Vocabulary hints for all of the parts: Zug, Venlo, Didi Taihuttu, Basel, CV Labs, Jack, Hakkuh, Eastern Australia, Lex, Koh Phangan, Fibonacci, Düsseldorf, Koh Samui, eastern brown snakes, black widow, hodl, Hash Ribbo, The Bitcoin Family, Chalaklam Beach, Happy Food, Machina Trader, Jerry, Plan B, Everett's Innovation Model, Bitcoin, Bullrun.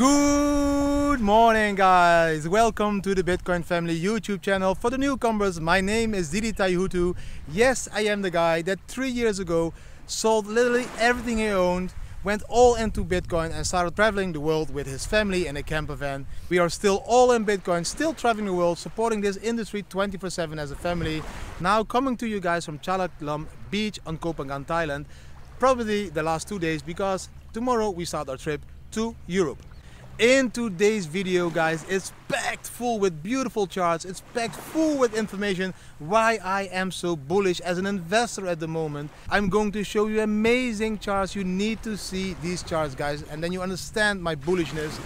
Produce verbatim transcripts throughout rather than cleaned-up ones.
Good morning, guys. Welcome to the Bitcoin Family YouTube channel. For the newcomers, my name is Didi Taihuttu. Yes, I am the guy that three years ago sold literally everything he owned, went all into Bitcoin and started traveling the world with his family in a camper van. We are still all in Bitcoin, still traveling the world, supporting this industry twenty-four seven as a family. Now coming to you guys from Chalaklam Beach on Koh Phangan, Thailand, probably the last two days because tomorrow we start our trip to Europe. In today's video, guys, it's packed full with beautiful charts. It's packed full with information why I am so bullish as an investor at the moment. I'm going to show you amazing charts. You need to see these charts, guys, and then you understand my bullishness.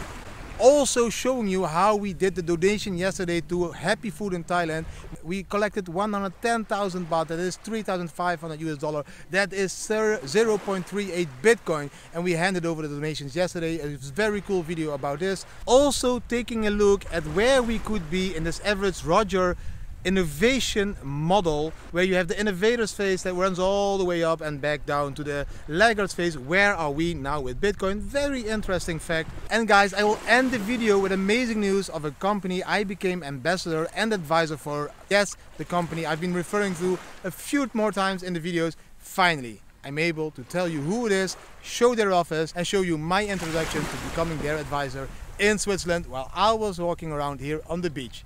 Also showing you how we did the donation yesterday to Happy Food in Thailand. We collected one hundred ten thousand baht, that is three thousand five hundred US dollar, that is zero point three eight Bitcoin, and we handed over the donations yesterday. It was a very cool video about this. Also taking a look at where we could be in this Everett's Innovation Model, where you have the innovators phase that runs all the way up and back down to the laggards phase. Where are we now with Bitcoin? Very interesting fact. And guys, I will end the video with amazing news of a company I became ambassador and advisor for. Yes, the company I've been referring to a few more times in the videos. Finally, I'm able to tell you who it is, show their office and show you my introduction to becoming their advisor in Switzerland while I was walking around here on the beach.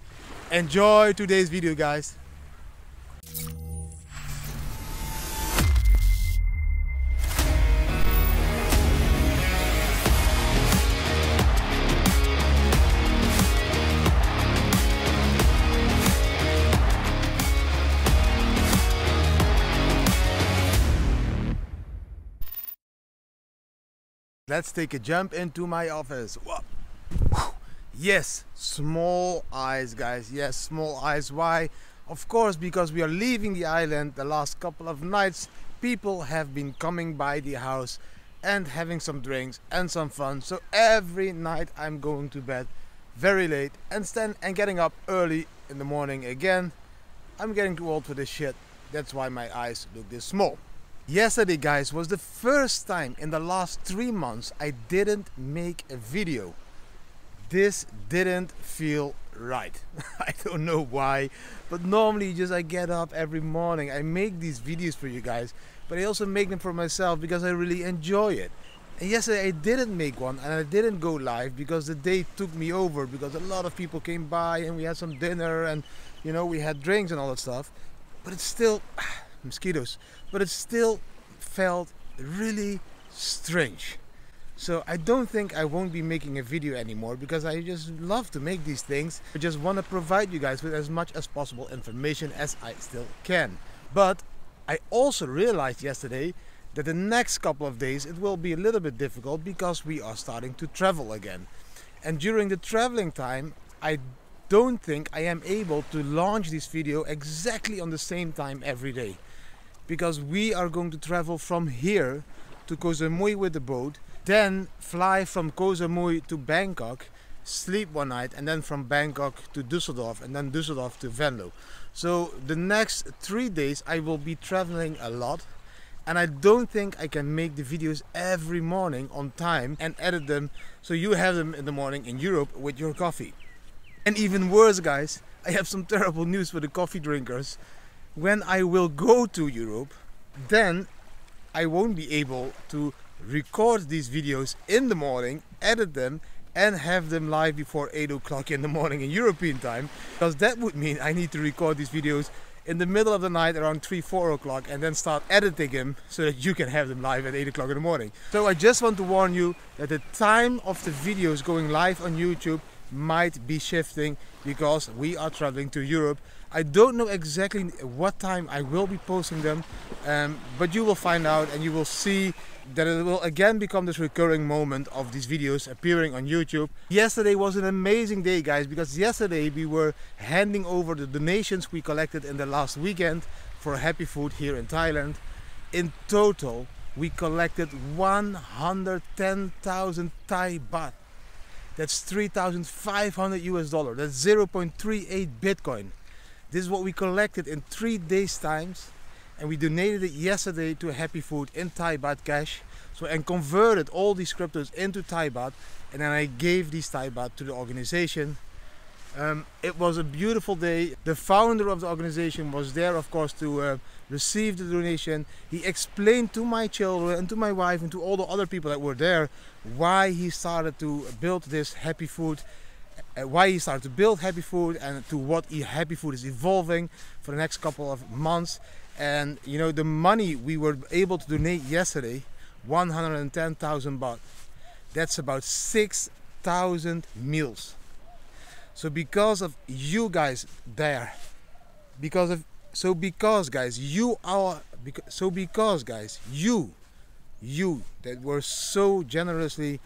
Enjoy today's video, guys. Let's take a jump into my office. Whoa. Yes, small eyes, guys. Yes, small eyes. Why? Of course, because we are leaving the island. The last couple of nights, people have been coming by the house and having some drinks and some fun. So every night I'm going to bed very late and stand and getting up early in the morning again. I'm getting too old for this shit. That's why my eyes look this small. Yesterday, guys, was the first time in the last three months I didn't make a video. This didn't feel right. I don't know why, but normally just I get up every morning, I make these videos for you guys, but I also make them for myself because I really enjoy it. And yesterday I didn't make one and I didn't go live because the day took me over, because a lot of people came by and we had some dinner and, you know, we had drinks and all that stuff, but it's still mosquitoes, but it still felt really strange. So I don't think I won't be making a video anymore because I just love to make these things. I just want to provide you guys with as much as possible information as I still can. But I also realized yesterday that the next couple of days it will be a little bit difficult because we are starting to travel again. And during the traveling time, I don't think I am able to launch this video exactly on the same time every day. Because we are going to travel from here to Koh Samui with the boat, then fly from Koh Samui to Bangkok, sleep one night, and then from Bangkok to Düsseldorf, and then Düsseldorf to Venlo. So the next three days I will be traveling a lot, and I don't think I can make the videos every morning on time and edit them so you have them in the morning in Europe with your coffee. And even worse, guys, I have some terrible news for the coffee drinkers. When I will go to Europe, then I won't be able to record these videos in the morning, edit them and have them live before eight o'clock in the morning in European time, because that would mean I need to record these videos in the middle of the night around three, four o'clock and then start editing them so that you can have them live at eight o'clock in the morning. So I just want to warn you that the time of the videos going live on YouTube might be shifting because we are traveling to Europe. I don't know exactly what time I will be posting them, um, but you will find out and you will see that it will again become this recurring moment of these videos appearing on YouTube. Yesterday was an amazing day, guys, because yesterday we were handing over the donations we collected in the last weekend for Happy Food here in Thailand. In total, we collected one hundred ten thousand Thai baht. That's three thousand five hundred US dollar. That's zero point three eight Bitcoin. This is what we collected in three days times, and we donated it yesterday to Happy Food in Thai baht cash. So and converted all these cryptos into Thai baht, and then I gave these Thai baht to the organization. Um, it was a beautiful day. The founder of the organization was there, of course, to uh, receive the donation. He explained to my children and to my wife and to all the other people that were there why he started to build this Happy Food, uh, why he started to build Happy Food, and to what Happy Food is evolving for the next couple of months. And you know, the money we were able to donate yesterday, one hundred ten thousand baht. That's about six thousand meals. So because of you guys there, because of, so because guys, you are, because, so because guys, you, you that were so generously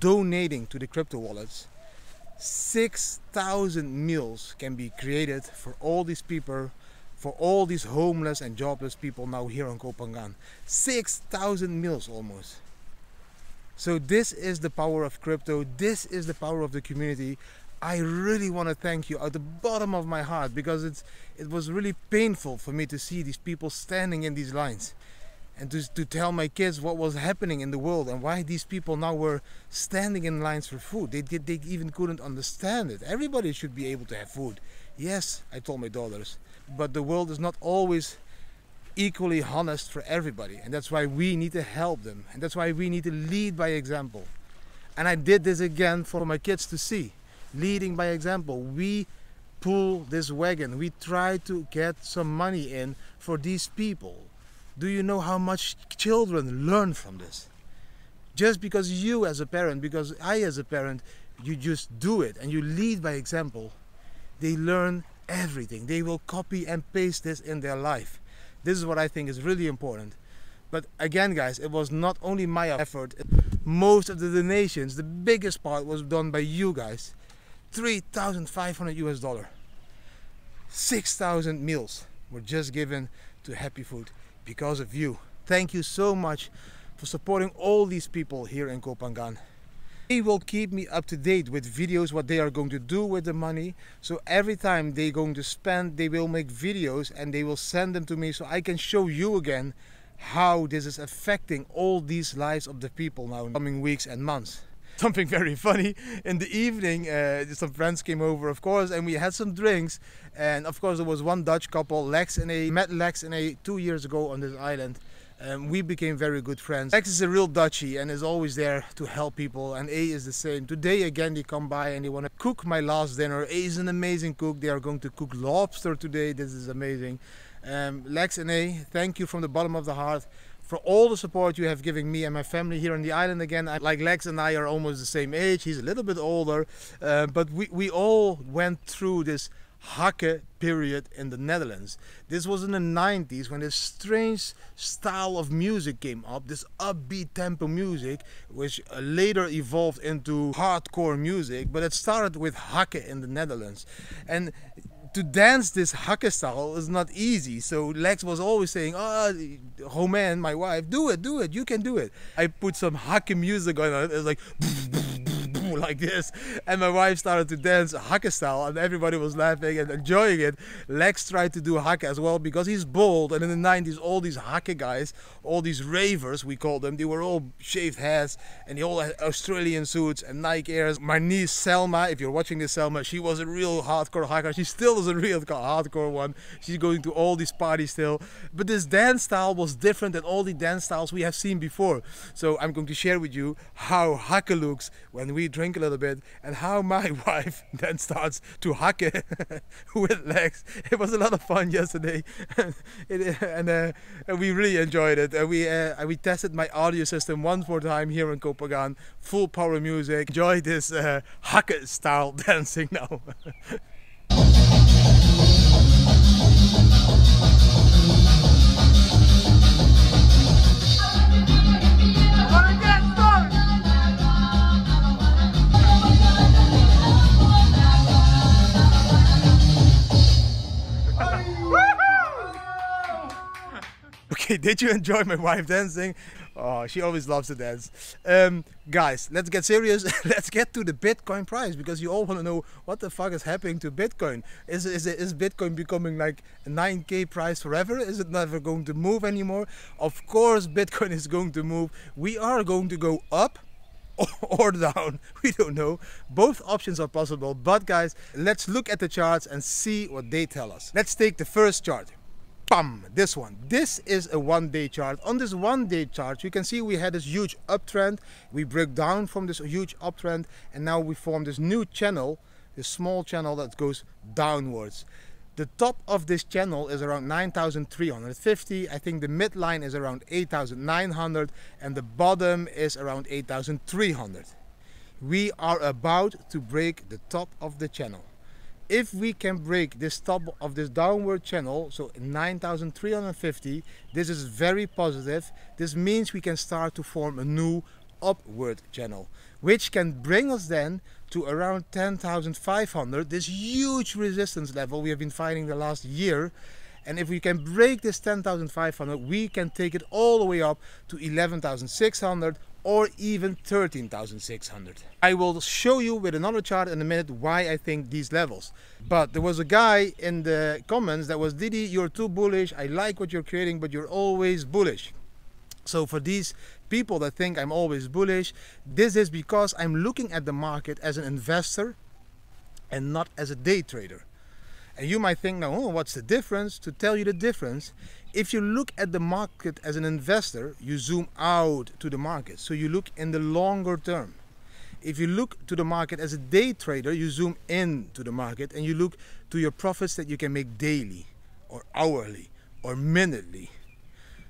donating to the crypto wallets, six thousand meals can be created for all these people, for all these homeless and jobless people now here on Koh Phangan. six thousand meals almost. So this is the power of crypto. This is the power of the community. I really want to thank you at the bottom of my heart, because it's, it was really painful for me to see these people standing in these lines and to, to tell my kids what was happening in the world and why these people now were standing in lines for food. They, they, they even couldn't understand it. Everybody should be able to have food. Yes, I told my daughters, but the world is not always equally honest for everybody, and that's why we need to help them, and that's why we need to lead by example. And I did this again for my kids to see. Leading by example, we pull this wagon, we try to get some money in for these people. Do you know how much children learn from this? Just because you as a parent, because I as a parent, you just do it and you lead by example, they learn everything. They will copy and paste this in their life. This is what I think is really important. But again guys, it was not only my effort. Most of the donations, the biggest part, was done by you guys. three thousand five hundred US dollar. six thousand meals were just given to Happy Food because of you. Thank you so much for supporting all these people here in Koh Phangan. They will keep me up to date with videos, what they are going to do with the money. So every time they're going to spend, they will make videos and they will send them to me so I can show you again how this is affecting all these lives of the people now in the coming weeks and months. Something very funny, in the evening uh, some friends came over, of course, and we had some drinks, and of course there was one Dutch couple, Lex and A. Met Lex and A two years ago on this island, and we became very good friends. Lex is a real Dutchie and is always there to help people, and A is the same. Today again they come by and they want to cook my last dinner. A is an amazing cook. They are going to cook lobster today. This is amazing. Um, Lex and A, thank you from the bottom of the heart for all the support you have given me and my family here on the island. Again, like Lex and I are almost the same age, he's a little bit older, uh, but we, we all went through this Hakke period in the Netherlands. This was in the nineties when this strange style of music came up, this upbeat tempo music, which later evolved into hardcore music, but it started with Hakke in the Netherlands. And to dance this Hakke style is not easy, so Lex was always saying, oh, Romain, my wife, do it, do it, you can do it. I put some Hakke music on it, it was like, like this, and my wife started to dance Hakke style, and everybody was laughing and enjoying it. Lex tried to do Hakke as well, because he's bald, and in the nineties all these Hakke guys, all these ravers we call them, they were all shaved heads, and they all had Australian suits and Nike Airs. My niece Selma, if you're watching this, Selma, she was a real hardcore Hakke. She still is a real hardcore one. She's going to all these parties still, but this dance style was different than all the dance styles we have seen before. So I'm going to share with you how Hakke looks when we drink a little bit, and how my wife then starts to Hakke with Legs. It was a lot of fun yesterday, it, and uh, we really enjoyed it. Uh, we uh, we tested my audio system one more time here in Koh Phangan, full power music. Enjoy this uh, Hakke style dancing now. Did you enjoy my wife dancing? Oh, she always loves to dance. Um, guys, let's get serious. Let's get to the Bitcoin price, because you all want to know what the fuck is happening to Bitcoin. Is, is, is Bitcoin becoming like a nine K price forever? Is it never going to move anymore? Of course Bitcoin is going to move. We are going to go up. or down, we don't know. Both options are possible, but guys, let's look at the charts and see what they tell us. Let's take the first chart. Bam, this one. This is a one-day chart. On this one-day chart, you can see we had this huge uptrend. We broke down from this huge uptrend, and now we form this new channel, this small channel that goes downwards. The top of this channel is around nine thousand three hundred fifty. I think the midline is around eight thousand nine hundred, and the bottom is around eight thousand three hundred. We are about to break the top of the channel. If we can break this top of this downward channel, so nine thousand three hundred fifty, this is very positive. This means we can start to form a new upward channel, which can bring us then to around ten thousand five hundred, this huge resistance level we have been fighting the last year. And if we can break this ten thousand five hundred, we can take it all the way up to eleven thousand six hundred, or even thirteen thousand six hundred. I will show you with another chart in a minute why I think these levels. But there was a guy in the comments that was, Didi, you're too bullish. I like what you're creating, but you're always bullish. So for these people that think I'm always bullish, this is because I'm looking at the market as an investor and not as a day trader. And you might think, now, oh, what's the difference? To tell you the difference, if you look at the market as an investor, you zoom out to the market. So you look in the longer term. If you look to the market as a day trader, you zoom in to the market and you look to your profits that you can make daily or hourly or minutely.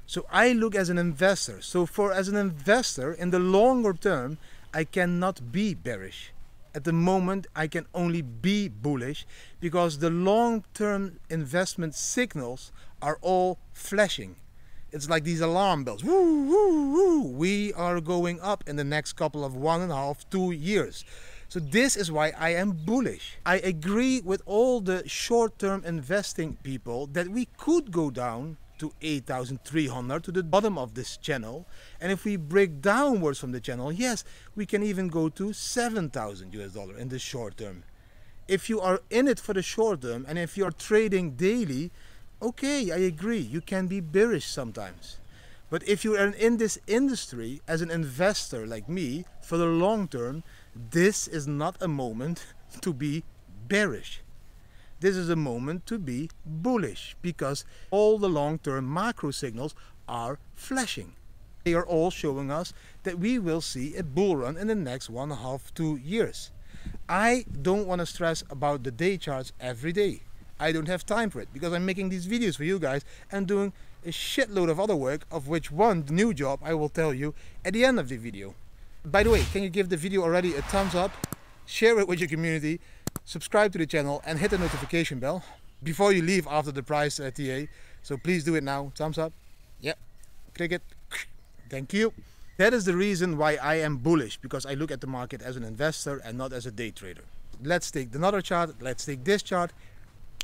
So I look as an investor. So for as an investor in the longer term, I cannot be bearish. At the moment, I can only be bullish because the long-term investment signals are all flashing. It's like these alarm bells. Woo, woo, woo. We are going up in the next couple of one and a half, two years. So this is why I am bullish. I agree with all the short-term investing people that we could go down to eight thousand three hundred, to the bottom of this channel, and if we break downwards from the channel, yes, we can even go to seven thousand US dollar in the short term. If you are in it for the short term and if you are trading daily, okay, I agree, you can be bearish sometimes. But if you are in this industry as an investor like me for the long term, this is not a moment to be bearish. This is a moment to be bullish because all the long-term macro signals are flashing. They are all showing us that we will see a bull run in the next one and a half, two years. I don't want to stress about the day charts every day. I don't have time for it because I'm making these videos for you guys and doing a shitload of other work, of which one, the new job, I will tell you at the end of the video. By the way, can you give the video already a thumbs up? Share it with your community. Subscribe to the channel and hit the notification bell before you leave after the price uh, T A. So please do it now. Thumbs up. Yep. Click it. Thank you. That is the reason why I am bullish, because I look at the market as an investor and not as a day trader. Let's take another chart. Let's take this chart.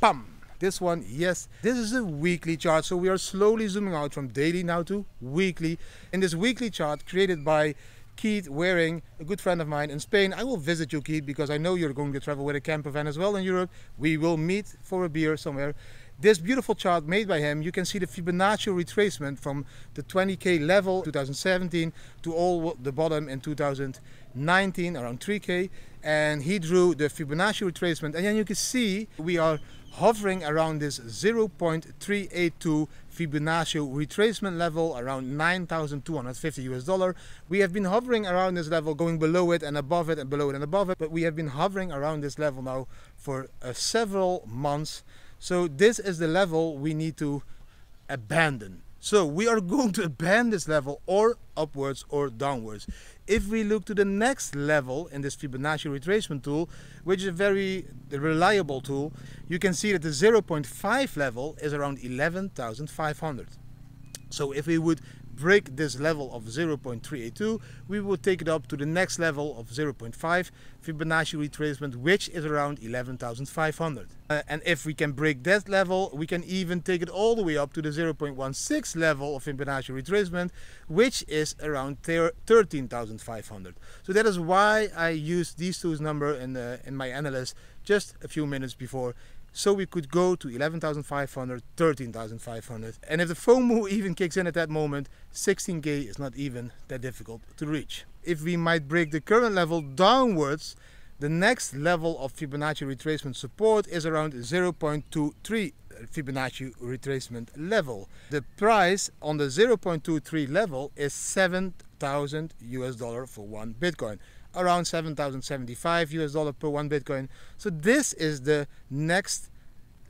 Bam. This one. Yes. This is a weekly chart. So we are slowly zooming out from daily now to weekly. In this weekly chart created by Keith Waring, a good friend of mine in Spain. I will visit you, Keith, because I know you're going to travel with a camper van as well in Europe. We will meet for a beer somewhere. This beautiful chart made by him, you can see the Fibonacci retracement from the twenty K level two thousand seventeen to all the bottom in two thousand nineteen, around three K. And he drew the Fibonacci retracement. And then you can see we are hovering around this zero point three eight two Fibonacci retracement level, around nine thousand two hundred fifty US dollar. We have been hovering around this level, going below it and above it and below it and above it. But we have been hovering around this level now for uh, several months. So this is the level we need to abandon. So we are going to abandon this level, or upwards or downwards. If we look to the next level in this Fibonacci retracement tool, which is a very reliable tool, you can see that the zero point five level is around eleven thousand five hundred. So if we would break this level of zero point three eight two, we will take it up to the next level of zero point five Fibonacci retracement, which is around eleven thousand five hundred. Uh, and if we can break that level, we can even take it all the way up to the zero point one six level of Fibonacci retracement, which is around thirteen thousand five hundred. So that is why I used these two numbers in, uh, in my analysis just a few minutes before. So we could go to eleven thousand five hundred, thirteen thousand five hundred. And if the FOMO even kicks in at that moment, sixteen K is not even that difficult to reach. if we might break the current level downwards, the next level of Fibonacci retracement support is around zero point two three Fibonacci retracement level. The price on the zero point two three level is seven thousand US dollars for one Bitcoin, around seven thousand seventy-five US dollars per one Bitcoin. So this is the next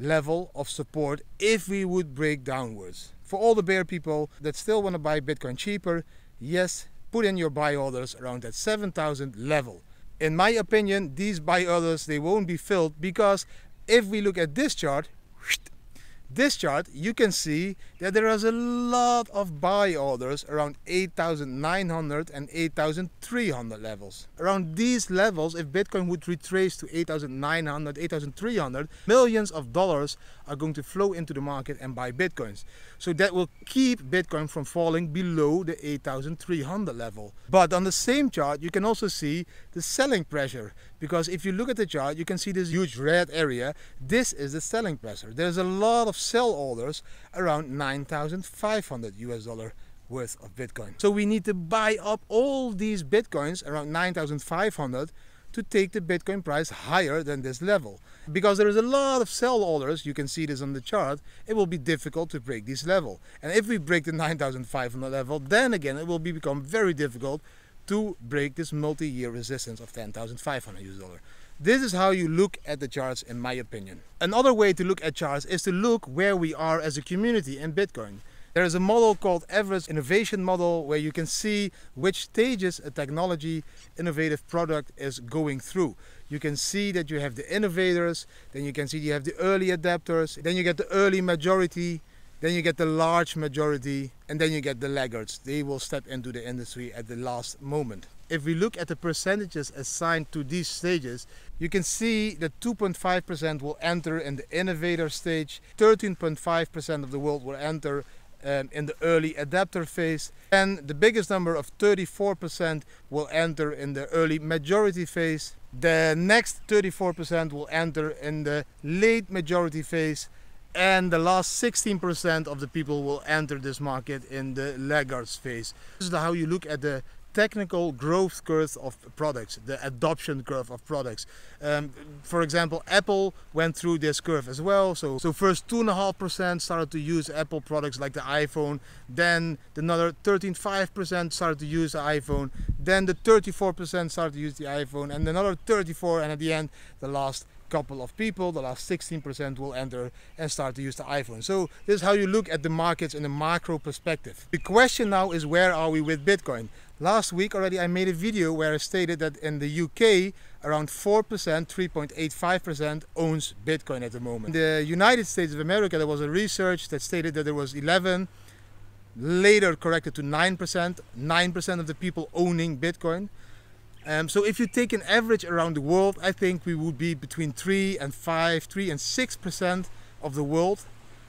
level of support if we would break downwards. For all the bear people that still want to buy Bitcoin cheaper, yes, put in your buy orders around that seven thousand level. In my opinion, these buy orders, they won't be filled, because if we look at this chart, this chart, you can see that there is a lot of buy orders around eight thousand nine hundred and eight thousand three hundred levels. Around these levels, if Bitcoin would retrace to eight thousand nine hundred, eight thousand three hundred, millions of dollars are going to flow into the market and buy Bitcoins. So that will keep Bitcoin from falling below the eight thousand three hundred level. But on the same chart, you can also see the selling pressure, because if you look at the chart, you can see this huge red area. This is the selling pressure. There's a lot of sell orders around nine thousand five hundred US dollar worth of Bitcoin. So we need to buy up all these Bitcoins around nine thousand five hundred to take the Bitcoin price higher than this level. Because there is a lot of sell orders, you can see this on the chart, it will be difficult to break this level. And if we break the nine thousand five hundred level, then again it will be become very difficult to break this multi-year resistance of ten thousand five hundred US dollar. This is how you look at the charts, in my opinion. Another way to look at charts is to look where we are as a community in Bitcoin. There is a model called Everett's Innovation Model, where you can see which stages a technology innovative product is going through. You can see that you have the innovators, then you can see you have the early adopters, then you get the early majority, then you get the large majority, and then you get the laggards. They will step into the industry at the last moment. If we look at the percentages assigned to these stages, you can see that two point five percent will enter in the innovator stage, thirteen point five percent of the world will enter um, in the early adapter phase, and the biggest number of thirty-four percent will enter in the early majority phase. The next thirty-four percent will enter in the late majority phase, and the last sixteen percent of the people will enter this market in the laggards phase. This is how you look at the technical growth curve of products, the adoption curve of products. Um, for example, Apple went through this curve as well. So, so first two and a half percent started to use Apple products like the iPhone. Then another thirteen point five percent started to use the iPhone. Then the thirty-four percent started to use the iPhone, and another thirty-four, and at the end, the last couple of people, the last sixteen percent will enter and start to use the iPhone. So this is how you look at the markets in a macro perspective. The question now is, where are we with Bitcoin? Last week already I made a video where I stated that in the U K around four percent, three point eight five percent owns Bitcoin at the moment. In the United States of America there was a research that stated that there was eleven, later corrected to nine percent, nine percent of the people owning Bitcoin. Um, so if you take an average around the world, I think we would be between three and five, three and six percent of the world,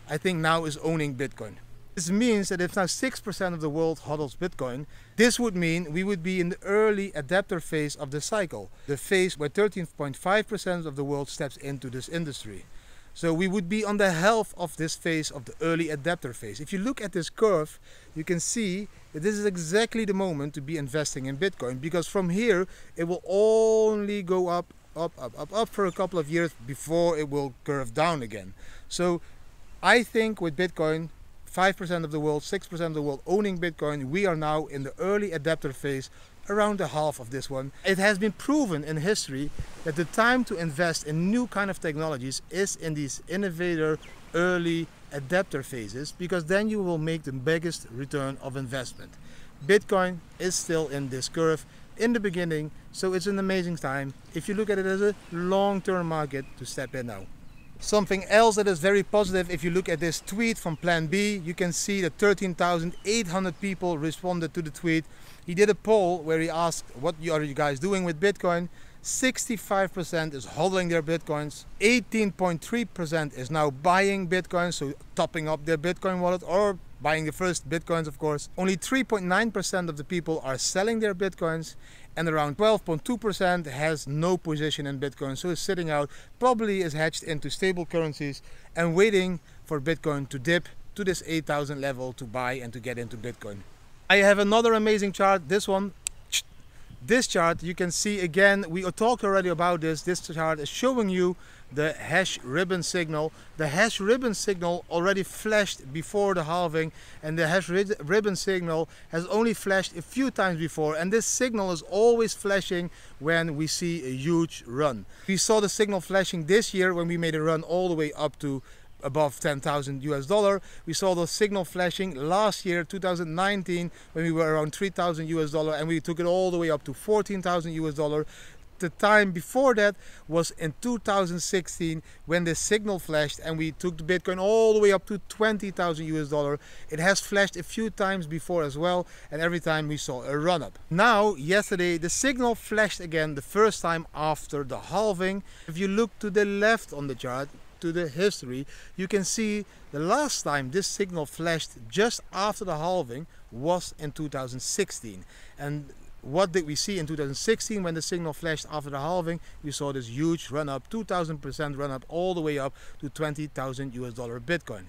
I think now is owning Bitcoin. This means that if now six percent of the world hodls Bitcoin, this would mean we would be in the early adapter phase of the cycle, the phase where thirteen point five percent of the world steps into this industry. So we would be on the health of this phase of the early adapter phase. If you look at this curve, you can see that this is exactly the moment to be investing in Bitcoin, because from here it will only go up, up, up, up, up for a couple of years before it will curve down again. So I think with Bitcoin, five percent of the world, six percent of the world owning Bitcoin, we are now in the early adapter phase, around the half of this one. It has been proven in history that the time to invest in new kind of technologies is in these innovator early adapter phases, because then you will make the biggest return of investment. Bitcoin is still in this curve in the beginning, so it's an amazing time if you look at it as a long-term market to step in now. Something else that is very positive, if you look at this tweet from Plan B, you can see that thirteen thousand eight hundred people responded to the tweet. He did a poll where he asked, what are you guys doing with Bitcoin? sixty-five percent is hodling their Bitcoins, eighteen point three percent is now buying Bitcoins, so topping up their Bitcoin wallet or buying the first Bitcoins, of course. Only three point nine percent of the people are selling their Bitcoins, and around twelve point two percent has no position in Bitcoin, so is sitting out, probably is hedged into stable currencies and waiting for Bitcoin to dip to this eight thousand level to buy and to get into Bitcoin. I have another amazing chart, this one This chart, you can see again, we talked already about this. This chart is showing you the hash ribbon signal. The hash ribbon signal already flashed before the halving, and the hash ri- ribbon signal has only flashed a few times before, and this signal is always flashing when we see a huge run. We saw the signal flashing this year when we made a run all the way up to above ten thousand U S dollar. We saw the signal flashing last year, two thousand nineteen, when we were around three thousand U S dollar, and we took it all the way up to fourteen thousand U S dollar. The time before that was in two thousand sixteen, when the signal flashed and we took the Bitcoin all the way up to twenty thousand U S dollar. It has flashed a few times before as well, and every time we saw a run up. Now, yesterday, the signal flashed again, the first time after the halving. If you look to the left on the chart, to the history, you can see the last time this signal flashed just after the halving was in two thousand sixteen. And what did we see in two thousand sixteen when the signal flashed after the halving? We saw this huge run up, two thousand percent run up, all the way up to twenty thousand U S dollar Bitcoin.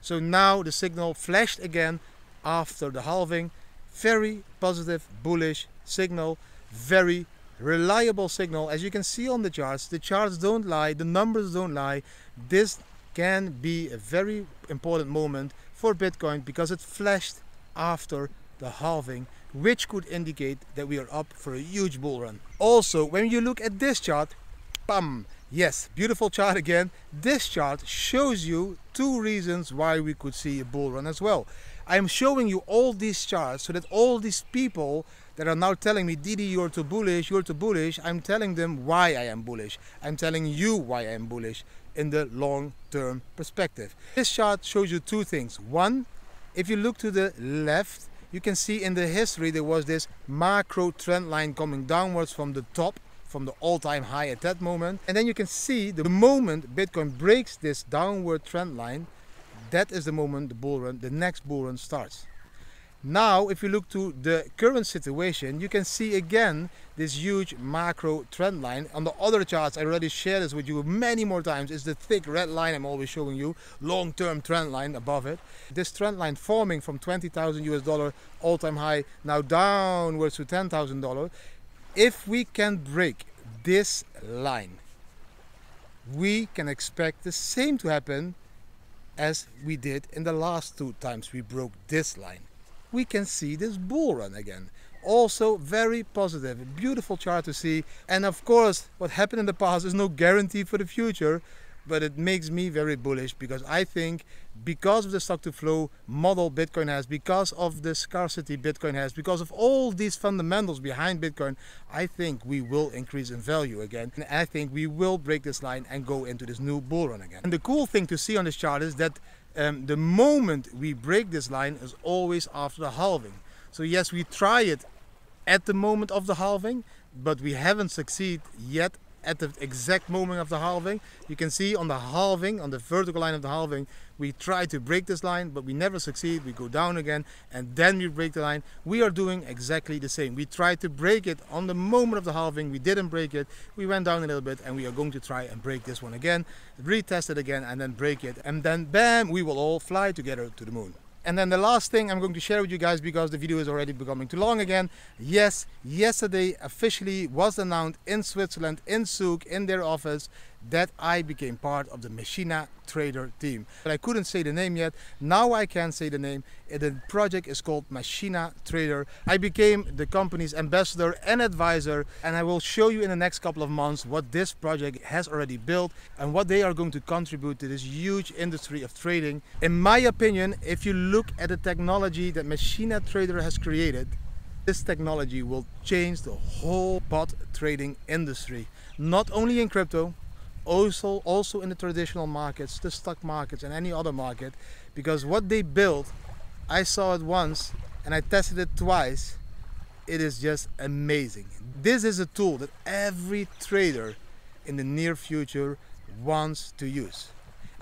So now the signal flashed again after the halving. Very positive, bullish signal, very reliable signal. As you can see on the charts, the charts don't lie, the numbers don't lie. This can be a very important moment for Bitcoin because it flashed after the halving, which could indicate that we are up for a huge bull run. Also, when you look at this chart, bam, yes, beautiful chart again. This chart shows you two reasons why we could see a bull run as well. I'm showing you all these charts so that all these people that are now telling me, Didi, you're too bullish, you're too bullish, I'm telling them why I am bullish. I'm telling you why I am bullish in the long-term perspective. This chart shows you two things. One, if you look to the left, you can see in the history there was this macro trend line coming downwards from the top, from the all-time high at that moment. And then you can see the moment Bitcoin breaks this downward trend line, that is the moment the bull run, the next bull run starts. Now, if you look to the current situation, you can see again this huge macro trend line. On the other charts, I already shared this with you many more times. It's the thick red line I'm always showing you, long-term trend line above it. This trend line forming from twenty thousand U S dollar all-time high, now downwards to ten thousand dollars. If we can break this line, we can expect the same to happen as we did in the last two times we broke this line. We can see this bull run again. Also very positive, beautiful chart to see. And of course, what happened in the past is no guarantee for the future, but it makes me very bullish because I think because of the stock to flow model Bitcoin has, because of the scarcity Bitcoin has, because of all these fundamentals behind Bitcoin, I think we will increase in value again. And I think we will break this line and go into this new bull run again. And the cool thing to see on this chart is that Um, the moment we break this line is always after the halving. So yes, we try it at the moment of the halving, but we haven't succeeded yet at the exact moment of the halving. You can see on the halving, on the vertical line of the halving, we try to break this line, but we never succeed. We go down again, and then we break the line. We are doing exactly the same. We tried to break it on the moment of the halving. We didn't break it. We went down a little bit, and we are going to try and break this one again, retest it again, and then break it. And then, bam, we will all fly together to the moon. And then the last thing I'm going to share with you guys, because the video is already becoming too long again. Yes, yesterday officially was announced in Switzerland, in Zug, in their office, that I became part of the Machina Trader team. But I couldn't say the name yet. Now I can say the name. The project is called Machina Trader. I became the company's ambassador and advisor, and I will show you in the next couple of months what this project has already built and what they are going to contribute to this huge industry of trading. In my opinion, if you look at the technology that Machina Trader has created, this technology will change the whole bot trading industry, not only in crypto, Also, also in the traditional markets, the stock markets and any other market, because what they built, I saw it once and I tested it twice. It is just amazing. This is a tool that every trader in the near future wants to use.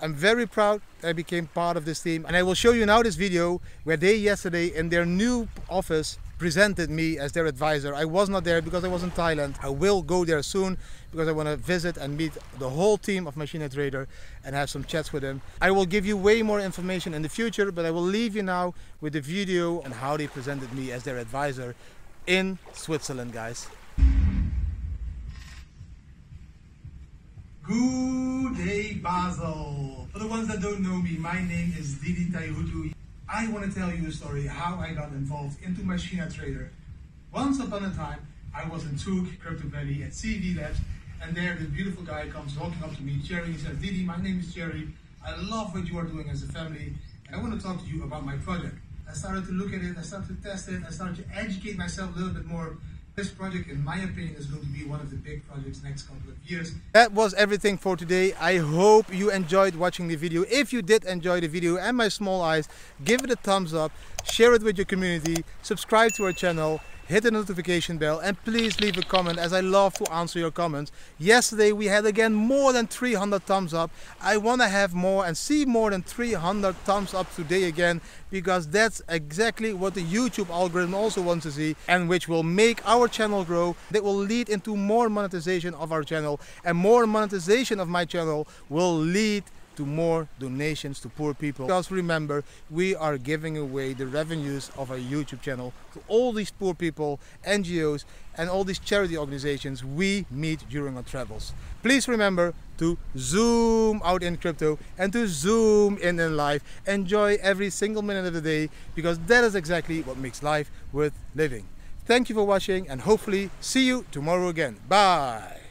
I'm very proud that I became part of this team, and I will show you now this video where they yesterday in their new office presented me as their advisor. I was not there because I was in Thailand. I will go there soon because I want to visit and meet the whole team of Machina Trader and have some chats with them. I will give you way more information in the future, but I will leave you now with the video and how they presented me as their advisor in Switzerland, guys. Good day, Basel. For the ones that don't know me, my name is Didi Taihuttu. I want to tell you a story how I got involved into Machina Trader. Once upon a time, I was in Zug, Crypto Valley, at C V Labs, and there the beautiful guy comes walking up to me, Jerry. He says, Didi, my name is Jerry. I love what you are doing as a family, and I want to talk to you about my project. I started to look at it, I started to test it, I started to educate myself a little bit more. This project, in my opinion, is going to be one of the big projects next couple of years. That was everything for today. I hope you enjoyed watching the video. If you did enjoy the video and my small eyes, give it a thumbs up, share it with your community, subscribe to our channel, hit the notification bell, and please leave a comment, as I love to answer your comments. Yesterday we had again more than three hundred thumbs up. I want to have more and see more than three hundred thumbs up today again, because that's exactly what the YouTube algorithm also wants to see, and which will make our channel grow. That will lead into more monetization of our channel, and more monetization of my channel will lead to more donations to poor people, because remember, we are giving away the revenues of our YouTube channel to all these poor people, N G Os, and all these charity organizations we meet during our travels. Please remember to zoom out in crypto and to zoom in in life. Enjoy every single minute of the day, because that is exactly what makes life worth living. Thank you for watching, and hopefully see you tomorrow again. Bye!